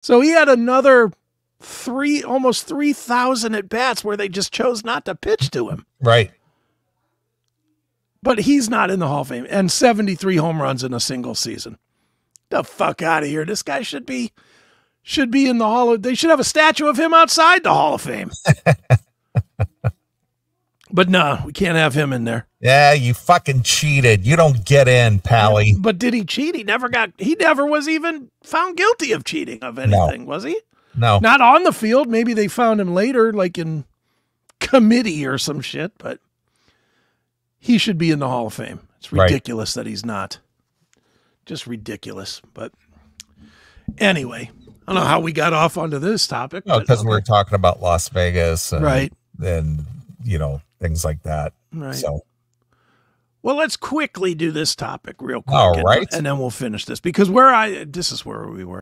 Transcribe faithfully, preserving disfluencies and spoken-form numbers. So he had another three, almost three thousand at-bats where they just chose not to pitch to him. Right. But he's not in the Hall of Fame. And seventy-three home runs in a single season. The fuck out of here. This guy should be should be in the Hall of... They should have a statue of him outside the Hall of Fame. But no, we can't have him in there. Yeah, you fucking cheated. You don't get in, Pally. But did he cheat? He never got... He never was even found guilty of cheating of anything, no. was he? No. Not on the field. Maybe they found him later, like in committee or some shit, but he should be in the Hall of Fame. It's ridiculous right. that he's not. Just ridiculous. But anyway, I don't know how we got off onto this topic. No, because okay. we were talking about Las Vegas. And, right. And, you know, things like that. Right. So, well, let's quickly do this topic real quick. All and, right. And then we'll finish this because where I, this is where we were.